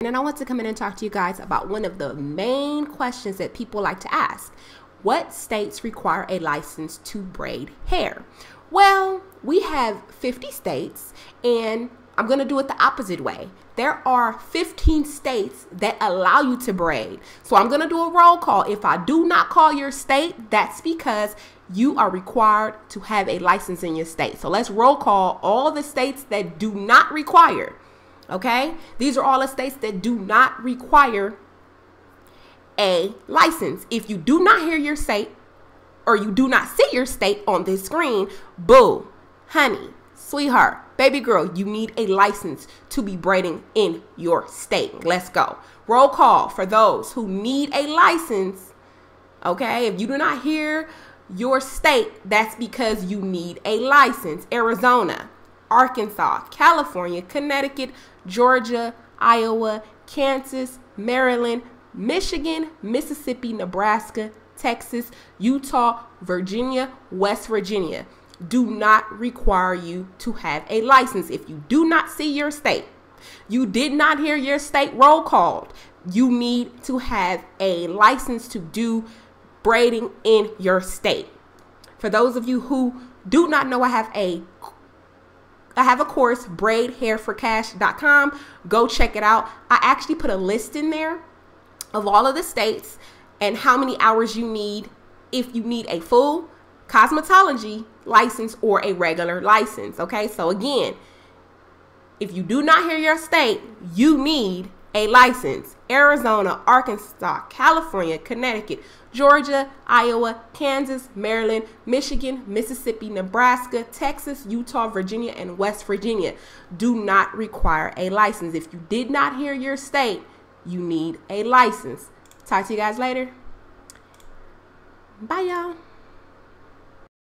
And I want to come in and talk to you guys about one of the main questions that people like to ask. What states require a license to braid hair? Well, we have 50 states, and I'm going to do it the opposite way. There are 15 states that allow you to braid. So I'm going to do a roll call. If I do not call your state, that's because you are required to have a license in your state. So let's roll call all the states that do not require. Okay, these are all the states that do not require a license. If you do not hear your state or you do not see your state on this screen, boo, honey, sweetheart, baby girl, you need a license to be braiding in your state. Let's go. Roll call for those who need a license. Okay, if you do not hear your state, that's because you need a license. Arizona, Arkansas, California, Connecticut, Georgia, Iowa, Kansas, Maryland, Michigan, Mississippi, Nebraska, Texas, Utah, Virginia, West Virginia do not require you to have a license. If you do not see your state, you did not hear your state roll called, you need to have a license to do braiding in your state. For those of you who do not know, I have a course, braidhairforcash.com. Go check it out. I actually put a list in there of all of the states and how many hours you need if you need a full cosmetology license or a regular license. Okay, so again, if you do not hear your state, you need a license. Arizona, Arkansas, California, Connecticut, Georgia, Iowa, Kansas, Maryland, Michigan, Mississippi, Nebraska, Texas, Utah, Virginia, and West Virginia do not require a license. If you did not hear your state, you need a license. Talk to you guys later. Bye, y'all.